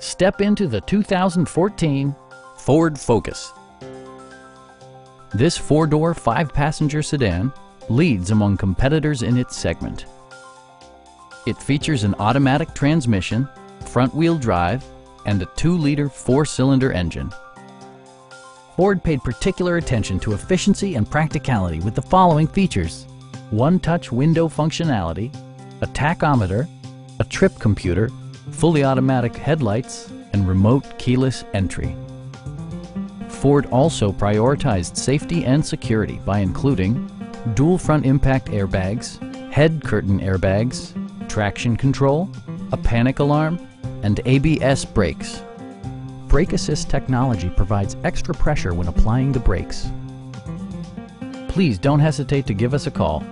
Step into the 2014 Ford Focus. This four-door, five-passenger sedan leads among competitors in its segment. It features an automatic transmission, front-wheel drive, and a 2-liter four-cylinder engine. Ford paid particular attention to efficiency and practicality with the following features: one-touch window functionality, a tachometer, a trip computer, fully automatic headlights, and remote keyless entry. Ford also prioritized safety and security by including dual front impact airbags, head curtain airbags, traction control, a panic alarm, and ABS brakes. Brake assist technology provides extra pressure when applying the brakes. Please don't hesitate to give us a call.